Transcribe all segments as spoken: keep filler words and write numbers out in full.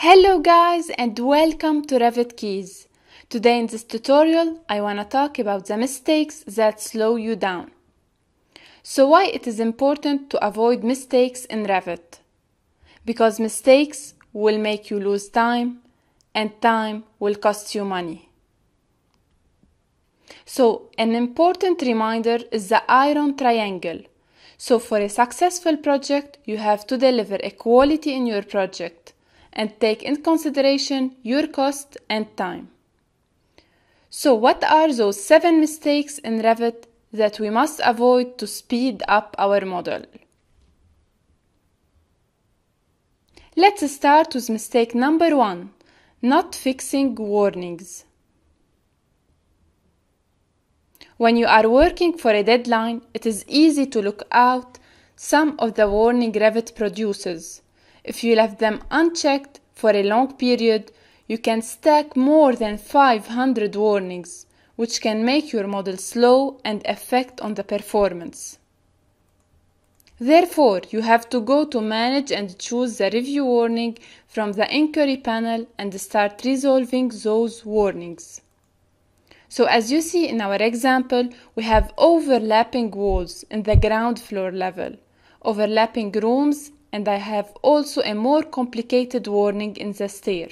Hello guys and welcome to Revit Keys. Today in this tutorial I want to talk about the mistakes that slow you down. So why it is important to avoid mistakes in Revit? Because mistakes will make you lose time and time will cost you money. So an important reminder is the iron triangle. So for a successful project you have to deliver a quality in your project and take in consideration your cost and time. So what are those seven mistakes in Revit that we must avoid to speed up our model? Let's start with mistake number one, not fixing warnings. When you are working for a deadline, it is easy to look out some of the warnings Revit produces. If you left them unchecked for a long period, you can stack more than five hundred warnings, which can make your model slow and affect on the performance. Therefore, you have to go to Manage and choose the Review warning from the Inquiry panel and start resolving those warnings. So as you see in our example, we have overlapping walls in the ground floor level, overlapping rooms, and I have also a more complicated warning in the stair.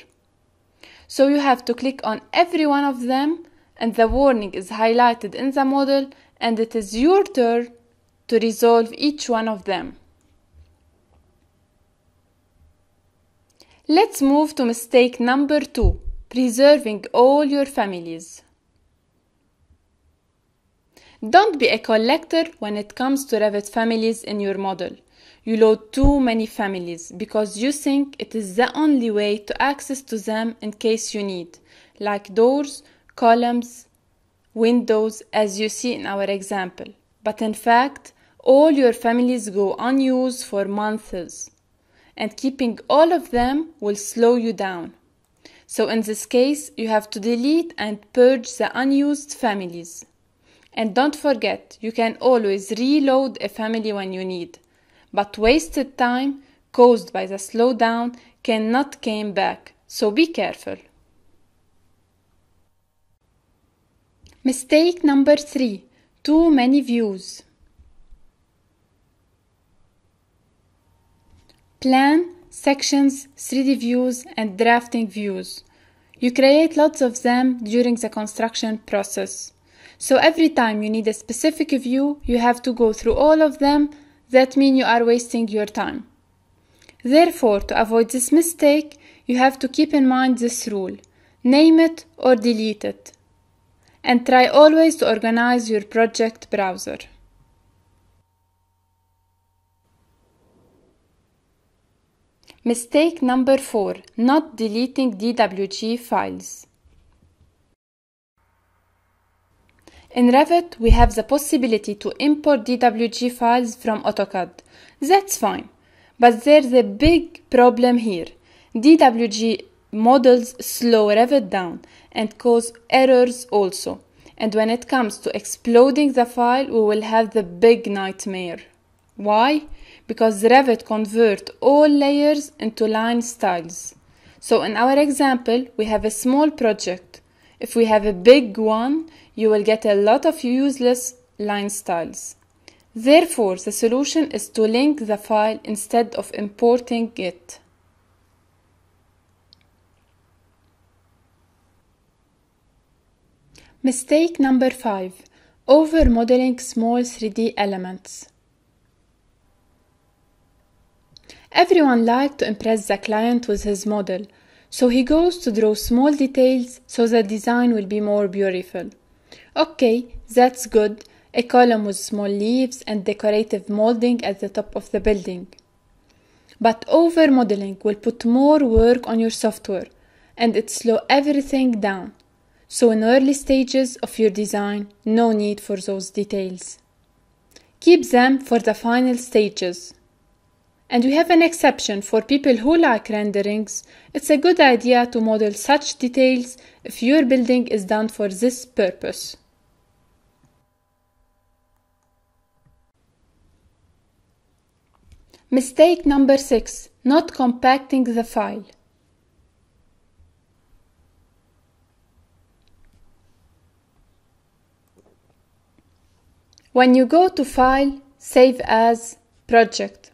So you have to click on every one of them and the warning is highlighted in the model and it is your turn to resolve each one of them. Let's move to mistake number two, preserving all your families. Don't be a collector when it comes to Revit families in your model. You load too many families because you think it is the only way to access to them in case you need, like doors, columns, windows, as you see in our example. But in fact, all your families go unused for months, and keeping all of them will slow you down. So in this case, you have to delete and purge the unused families. And don't forget, you can always reload a family when you need. But wasted time caused by the slowdown cannot come back, so be careful. Mistake number three, too many views. Plan, sections, three D views and drafting views. You create lots of them during the construction process. So every time you need a specific view, you have to go through all of them. That means you are wasting your time. Therefore, to avoid this mistake, you have to keep in mind this rule. Name it or delete it. And try always to organize your project browser. Mistake number four, not deleting D W G files. In Revit, we have the possibility to import D W G files from AutoCAD. That's fine, but there's a big problem here. D W G models slow Revit down and cause errors also. And when it comes to exploding the file, we will have the big nightmare. Why? Because Revit converts all layers into line styles. So in our example, we have a small project. If we have a big one, you will get a lot of useless line styles. Therefore, the solution is to link the file instead of importing it. Mistake number five, overmodeling small three D elements. Everyone likes to impress the client with his model. So he goes to draw small details so the design will be more beautiful. Okay, that's good, a column with small leaves and decorative molding at the top of the building. But overmodeling will put more work on your software and it slows everything down. So in early stages of your design, no need for those details. Keep them for the final stages. And we have an exception for people who like renderings. It's a good idea to model such details if your building is done for this purpose. Mistake number six, not compacting the file. When you go to File, Save as Project,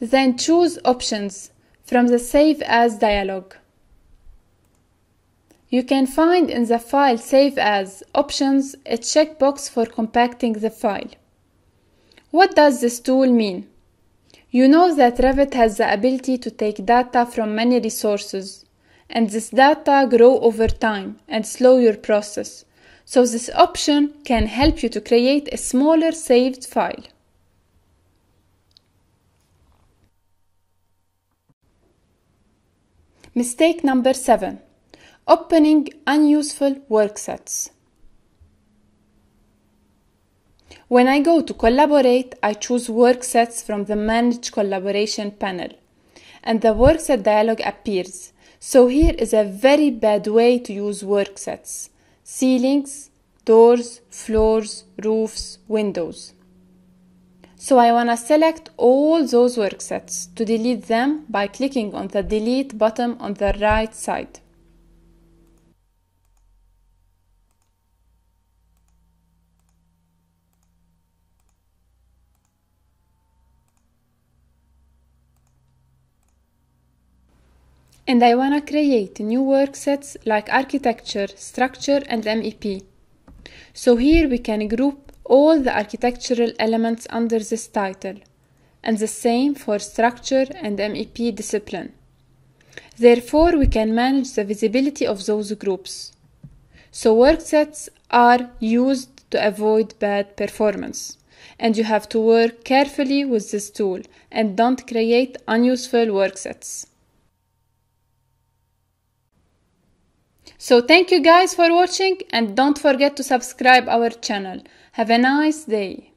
then choose Options from the Save As dialog. You can find in the File Save As Options a checkbox for compacting the file. What does this tool mean? You know that Revit has the ability to take data from many resources, and this data grow over time and slow your process, so this option can help you to create a smaller saved file. Mistake number seven. Opening unuseful worksets. When I go to collaborate, I choose worksets from the Manage Collaboration panel, and the workset dialog appears. So here is a very bad way to use worksets: ceilings, doors, floors, roofs, windows. So I want to select all those worksets to delete them by clicking on the Delete button on the right side. And I want to create new worksets like Architecture, Structure, and M E P. So here we can group all the architectural elements under this title, and the same for Structure and M E P discipline. Therefore, we can manage the visibility of those groups. So worksets are used to avoid bad performance, and you have to work carefully with this tool and don't create unuseful worksets. So thank you guys for watching, and don't forget to subscribe our channel. Have a nice day.